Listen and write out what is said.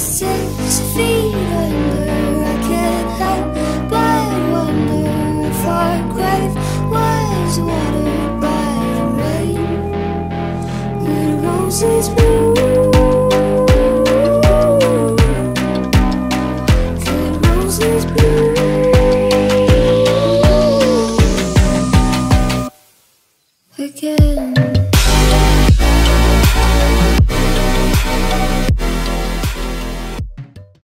6 feet under. I can't help but wonder if our grave was watered by the rain. Little roses blue, little roses blue. Again.